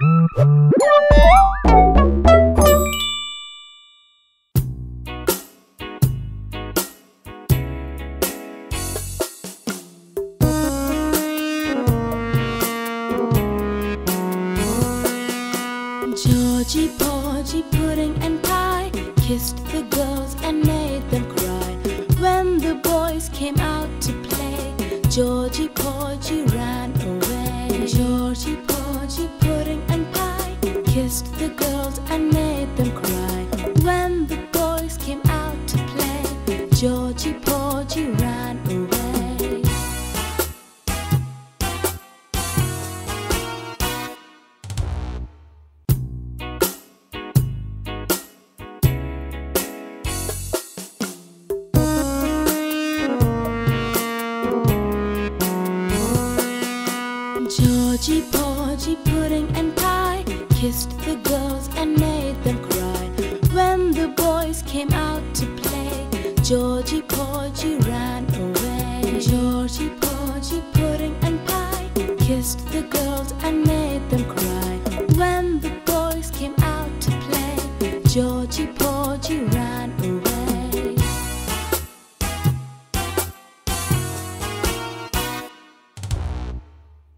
Georgie Porgy Pudding and Pie kissed the girls and made them cry. When the boys came out to play, Georgie Porgy ran away. Georgie Porgy Pudding and Pie kissed the girls and made them cry. When the boys came out to play, Georgie Porgy ran away. Georgie Porgy Pudding and Pie kissed the girls and made them cry. When the boys came out to play, Georgie Porgy ran away. Georgie Porgy Pudding and Pie kissed the girls and made